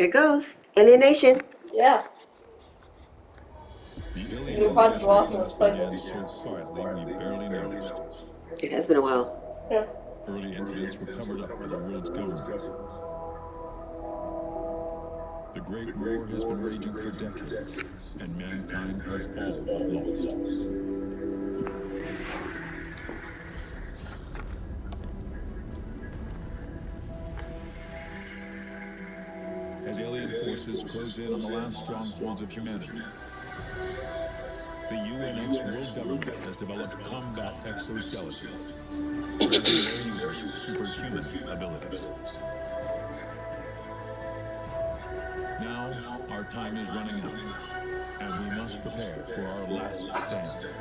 Here goes. Alienation. Yeah. It has been a while. Yeah. Early incidents were covered up by the world's governments. The Great War has been raging for decades, and mankind has all but lost. As alien forces close in on the last strongholds of humanity, the UNX World Government has developed combat exoskeletons, their users with superhuman abilities. Now, our time is running out, and we must prepare for our last stand.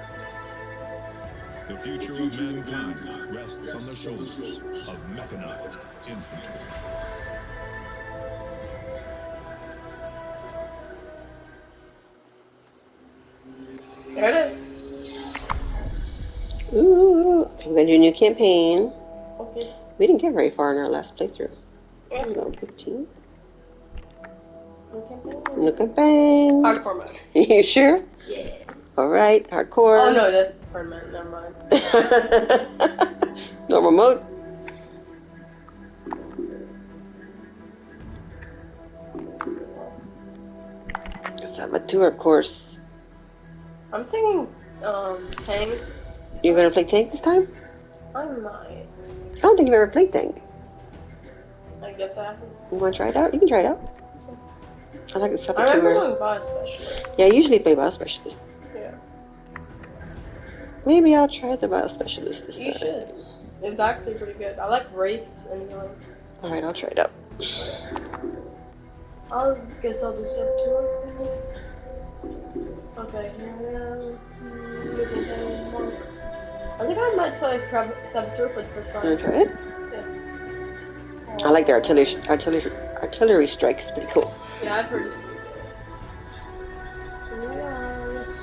The future of mankind rests on the shoulders of mechanized infantry. There it is. Ooh, we're gonna do a new campaign. Okay. We didn't get very far in our last playthrough. Yeah. So, 15. Look at bang. Hardcore mode. You sure? Yeah. Alright, hardcore. Oh no, that's hard mode, never mind. Normal mode. It's on my tour, of course. I'm thinking, tank. You're gonna play tank this time? I might. I don't think you've ever played tank. I guess I haven't. You wanna try it out? You can try it out. I like the Sepultura. I remember doing Bio Specialist. Yeah, I usually play Bio Specialist. Yeah. Maybe I'll try the Bio Specialist this time. You should. It's actually pretty good. I like Wraiths anyway. Alright, I'll try it out. I guess I'll do Sepultura. Okay, here we go. I think I might try Sepultura for the first time. You want to try it? Yeah. I like the artillery strike. It's pretty cool. Yeah, I've heard it's pretty good. Yes.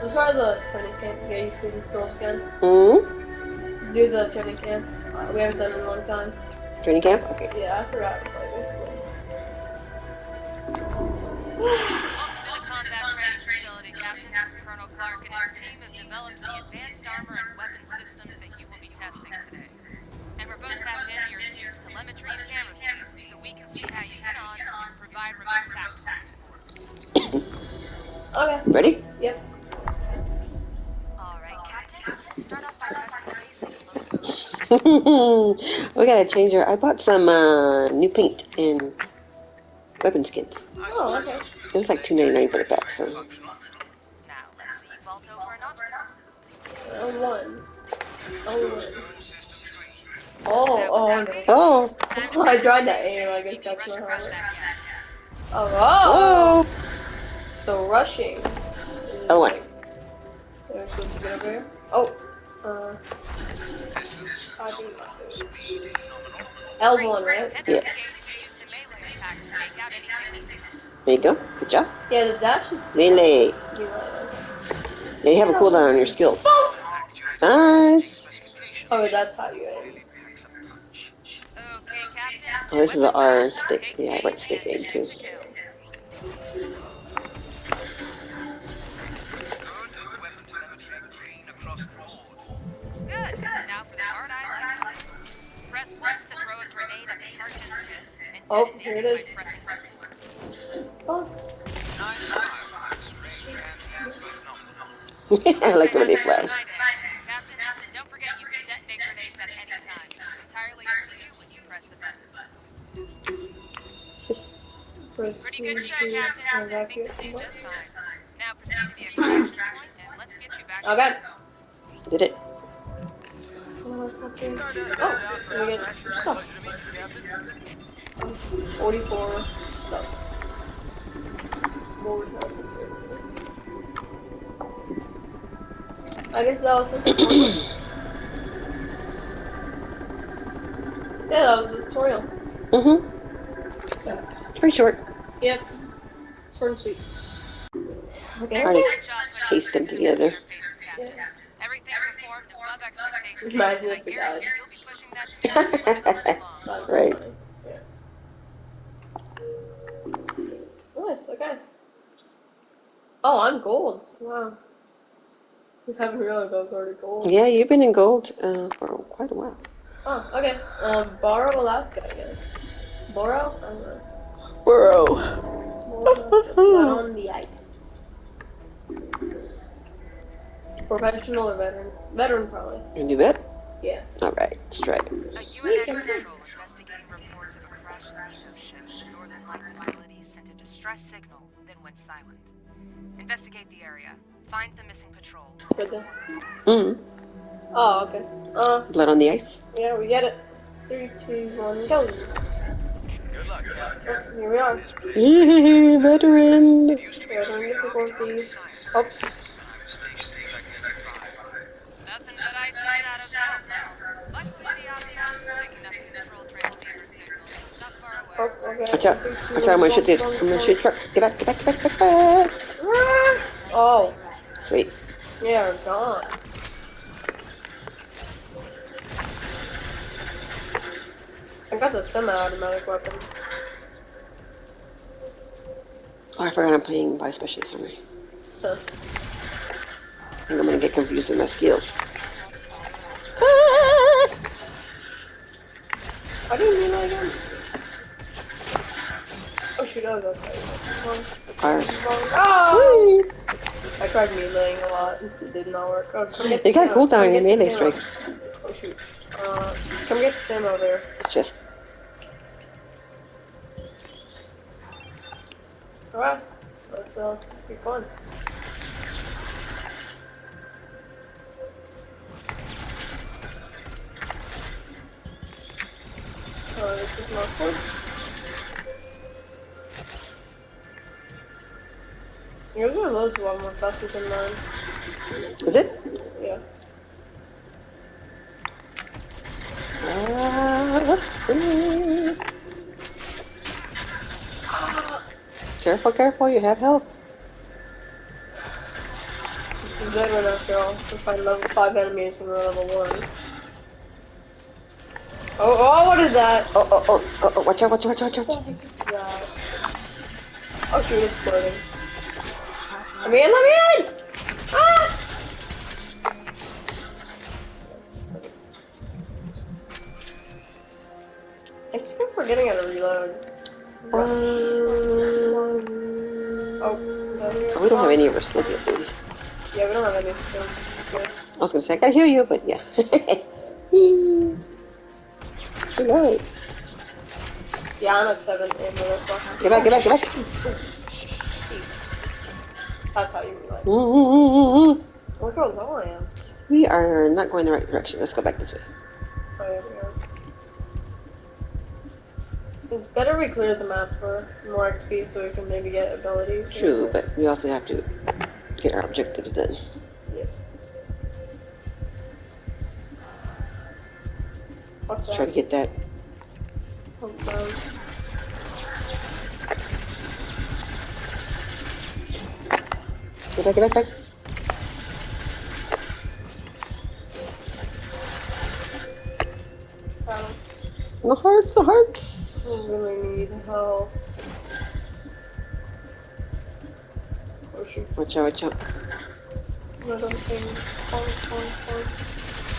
Let's try the training camp. Yeah, you see the girl skin? Mm-hmm. Do the training camp. We haven't done it in a long time. Training camp? Okay. Yeah, I forgot. It's cool. Captain Colonel Clark and his team have developed the advanced armor and weapon systems that you will be testing today. And we're both tapped into your suit's telemetry and camera feeds, so we can see how you get on and provide remote tactical support. Okay. Ready? Yep. Alright, Captain, start off by testing basic logo. We gotta change our... I bought some new paint and weapon skins. Oh, okay. It was like $2.99 for the pack, so... Now, let's see you vault over an obstacle. Oh, one. Oh, I tried that aim, I guess that's not hard. Oh, so rushing. Oh, what? There's good to get over here. Oh, L1, right? Yes. There you go, good job. Yeah, the dash is... Melee. Yeah, you have a cooldown on your skills. Nice. Oh, that's how you aim. Oh, this is an R stick. Yeah, I went stick aim too. Oh, here it is. Oh. I like the way they fly. Pretty good show, Captain. I think you did this time. Now proceed to the extraction point and let's get you back. Okay. Did it. Oh, we get stuff. 44 stuff. More stuff. I guess that was just a tutorial. Yeah, that was a tutorial. Mm-hmm. Yeah. Pretty short. Yep. Short and sweet. Okay. Try to paste them together. Yeah. Everything performed above expectations. Imagine if we died. Right. Nice, okay. Oh, I'm gold. Wow. You haven't realized I was already gold. Yeah, you've been in gold for quite a while. Oh, okay. Borrow, Alaska, I guess. Borrow? I don't know. Burrow. Blood on the Ice. Professional or veteran? Veteran, probably. Can you bet? Yeah. Alright, let's try it. A UNX general investigates reports of a crash ship in Northern Light facility sent a distress signal, then went silent. Investigate the area. Find the missing patrol. Right there. Mm-hmm. Oh, okay. Blood on the Ice? Yeah, we get it. 3, 2, 1, go. Good luck, Captain. Oh, here we are. Yay, veteran! Oh. Nothing but ice made out of now. Luckily, the options are picking up the control transceiver signals. Not far away. Watch out. Watch out, I'm gonna shoot this. I'm gonna shoot the truck. Get back, get back, get back, get back. Oh. Sweet. Yeah, we're gone. I got the semi-automatic weapon. Oh, I forgot I'm playing Bio Specialist, aren't I? So. I think I'm gonna get confused with my skills. Ah! I didn't mean that again. Oh shoot, I was outside. Come on. Oh! Woo! I tried meleeing a lot. It did not work. Oh, they got a cooldown on your melee strikes. Oh shoot. Come get the ammo there. Just. Alright, let's be fun. Oh, this is not fun. Yours are loads of more faster than mine. Is it? Yeah. Careful, careful, you have health. I'm dead right after all. I'll find level 5 enemies from level 1. Oh, oh, what is that? Oh, oh, oh, oh, oh, watch out, watch out, watch out, watch out. Oh, shoot, it's exploding. Let me in, let me in! Ah! I keep forgetting how to reload. Oh, we don't have any of our skills yet, do we? Yeah, we don't have any skills. Yes. I was gonna say, I can heal you, but yeah. Reload. Yeah, I'm at 7 ammo, that's why. Get back, get back, get back! Jeez. I thought you were like... Look how low I am. We are not going the right direction. Let's go back this way. Oh, yeah, we are. It's better we clear the map for more XP so we can maybe get abilities. True, but we also have to get our objectives done. Yeah. Let's try to get that. Oh, no. Get back, get back, back. The hearts, the hearts. I really need help. Oh shoot. Watch out, watch out. Little things.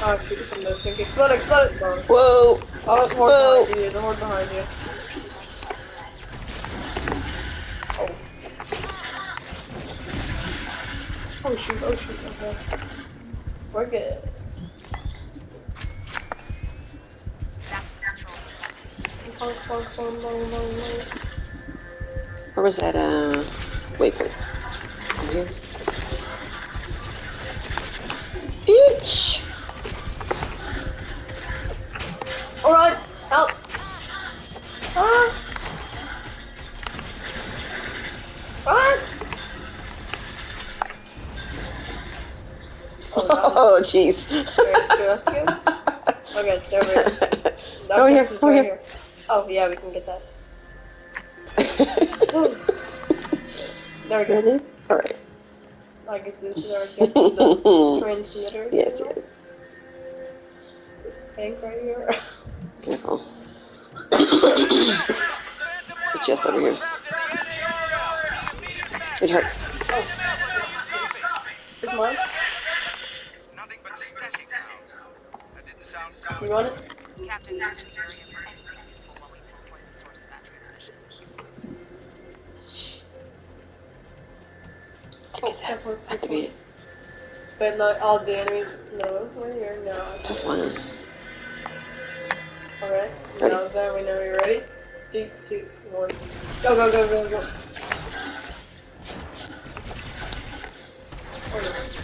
Oh, shoot, some of those things. Explode, explode! Oh. Whoa! Oh, it's horde behind you. The horde behind you. Oh. Oh shoot, oh shoot. Okay. We're good. Where was that, waypoint? Over here? Each! Alright, help! Ah! Ah! Oh, jeez. Okay, there we go. Over here, over here. Oh, yeah, we can get that. There we go. There it is? Alright. I guess this is our transmitter. Yes, yes. tank right here. Careful. It's a chest over here. It hurt. Oh. It's mine. You want it? Captain, oh, activate it. But not all the enemies. No, we're here now. Just one. Alright, now that we know you're ready. 3, 2, 1. Go, go, go, go, go. Alright.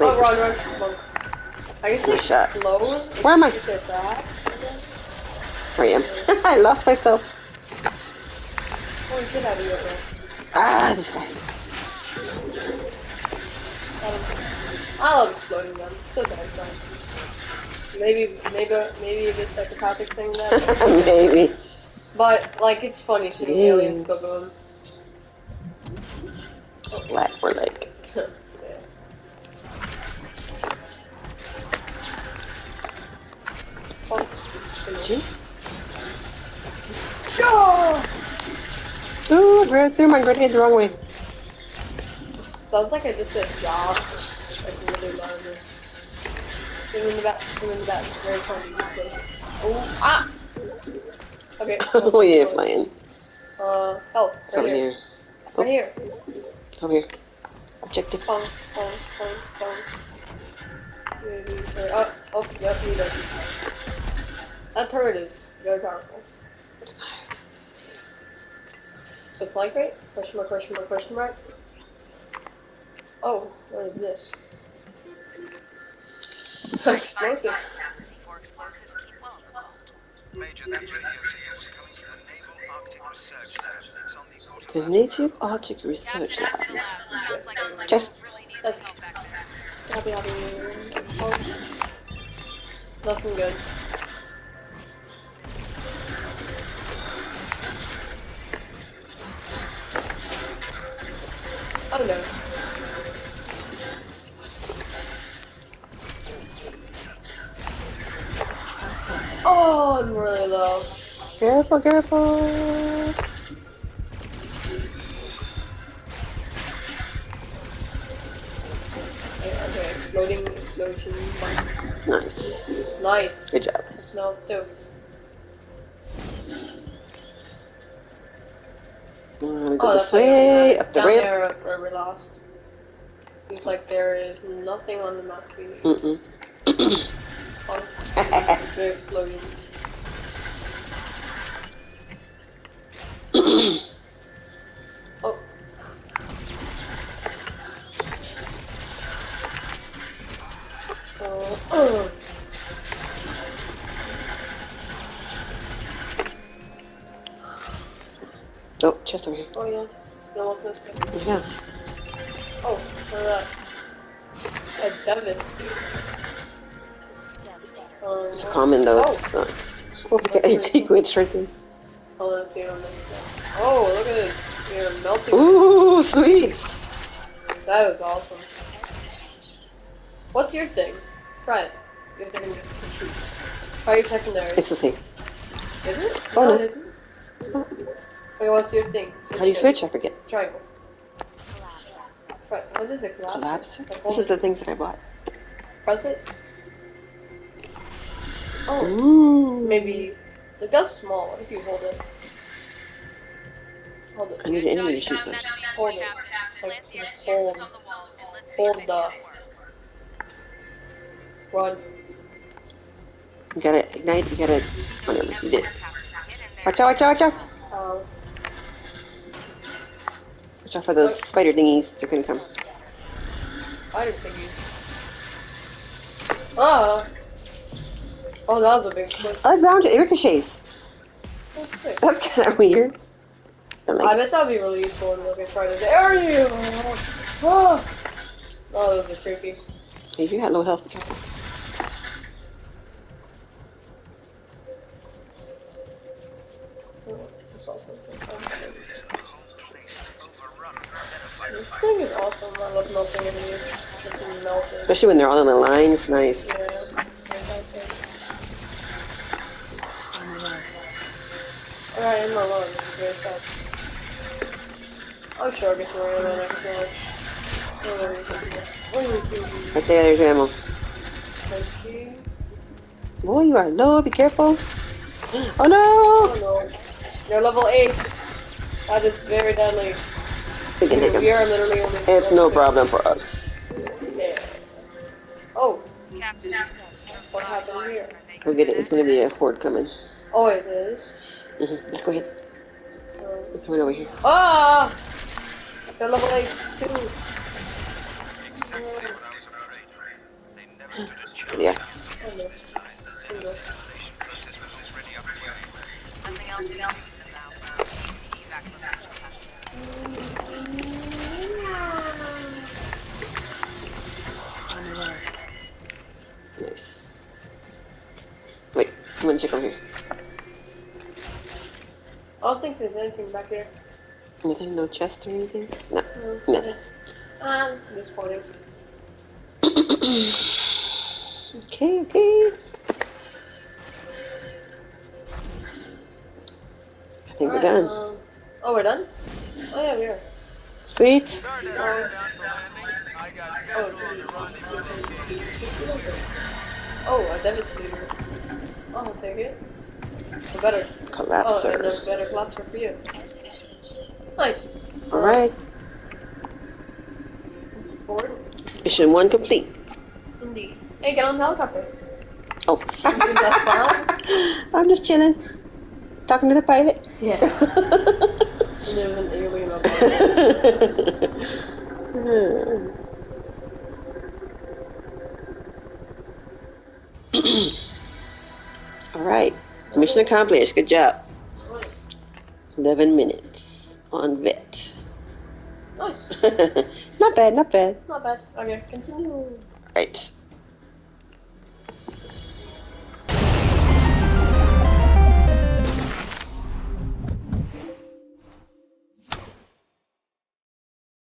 Oh, wrong. I guess it's shot. Low. Where am I? Where I am. I lost myself. Oh, get out of here, bro. Ah, this guy. I love exploding them. So satisfying. Maybe if it's like a topic thing that maybe. But like it's funny seeing aliens go boom. It's black for like. Yeah. Oh. Ooh, I threw my grenade the wrong way. Sounds like I just said job. Like really loud. In the back, very funny. Oh, ah! Okay. Oh, yeah, playing. Help. Right over here. Oh. Right here. Over here. Objective. Oh, oh, yep, you don't. That turret is very powerful. It's nice. Supply crate? Question mark. Oh, what is this? Explosive. Major, that radio is coming to the Naval Arctic Research Lab. It's on the Native Arctic Research Lab. Sounds like just really need to help back there. Nothing good. Oh no. Oh, I'm really low. Careful, careful. Okay, exploding explosion. Nice. Nice. Good job. It's now too. Go this way, up the ramp. Down there where we're lost. Seems like there is nothing on the map. Mm-mm. The explosion. Oh. Oh. Oh, chest over here. Oh yeah. You almost missed it. Yeah. Oh, for that. That's Davis. It's common though. Oh, it's not. Oh okay, they glitched right there. Oh, let's see on this now. Oh, look at this. You're melting. Ooh, sweet. That was awesome. What's your thing? Try it. Your thing. Try your secondary. It's the same. Is it? Oh, no. It isn't. It's not. Okay, what's your thing? Switch. How do you switch? I forget. Triangle. Right. What is it? Collapser? Like, this is the things that I bought. Press it. Oh, ooh. Maybe like that's small. What if you hold it? Hold it. I need an enemy to shoot first. Hold it. Like, just hold. Hold the. Run. You gotta ignite. You gotta. Oh no, you did. Watch out! Watch out! Watch out! Watch out for those spider thingies. They're gonna come. Spider thingies. Ah. Oh, that was a big one. I bound it. It ricochets. That's sick. That's kind of weird. I bet that would be really useful in looking for it. There you! Oh, those are creepy. If you had low health, be careful. thing is awesome. I love melting in these. Just melting. Especially when they're all in the lines. Nice. Yeah. Alright, I'm alone. I'm sure I'll get to where I'm at next time. Right there, there's ammo. Thank you. Boy, you are low. Be careful. Oh no! Oh no. They're level 8. That is very deadly. We can take them. We are literally only it's no problem for us. Yeah. Oh. Captain. What happened here? We'll get it. It's going to be a horde coming. Oh, it is? Mm-hmm. Let's go ahead. We're coming over here. Ah! They're level 8 too. Yeah. Oh, no. Oh, no. Nice. Wait, come on, check over here. I don't think there's anything back here. Nothing? No chest or anything? No, no. Nothing. This point. Okay, okay. I think we're done. Oh, we're done? Oh yeah, we are. Sweet. Oh, a devastator. Oh, I'll take it. A better Collapser. Oh, and a better Collapser for you. Nice. Alright. Mission 1 complete. Indeed. Hey, get on the helicopter. Oh. I'm just chilling. Talking to the pilot. Yeah. There's an alien up there. Alright. Mission accomplished. Good job. Nice. 11 minutes on vet. Nice. Not bad, not bad. Not bad. Okay, continue. All right.